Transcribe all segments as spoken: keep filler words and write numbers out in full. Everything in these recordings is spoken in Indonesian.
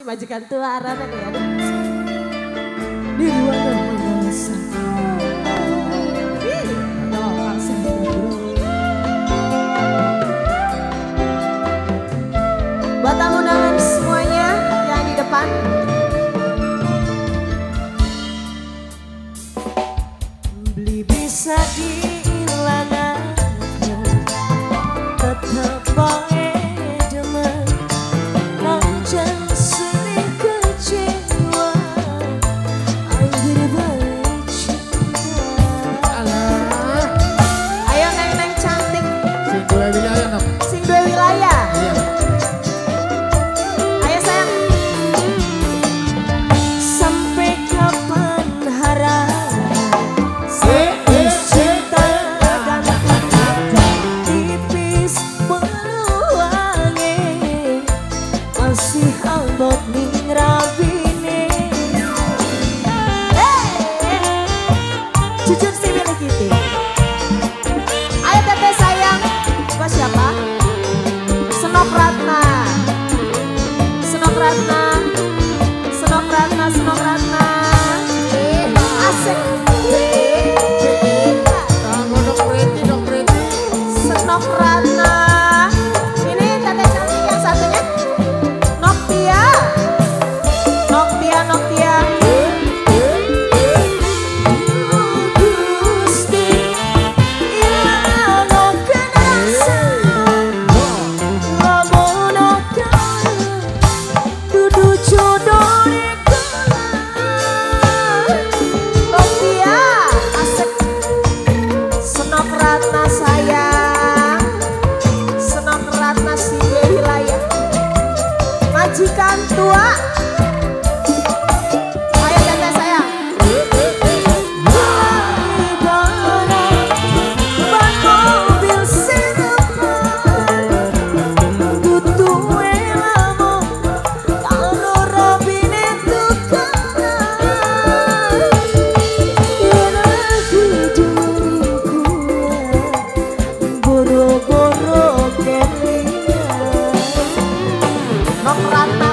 Majikan tua arahnya nih ya. Di ruangan pengawasan. Buat tamu undangan semuanya yang di depan. Beli bisa diilangkan tetap boleh. Majikan tua, ayo teteh saya. Boro-boro kelihatan. Nok Ratna.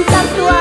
suka tua.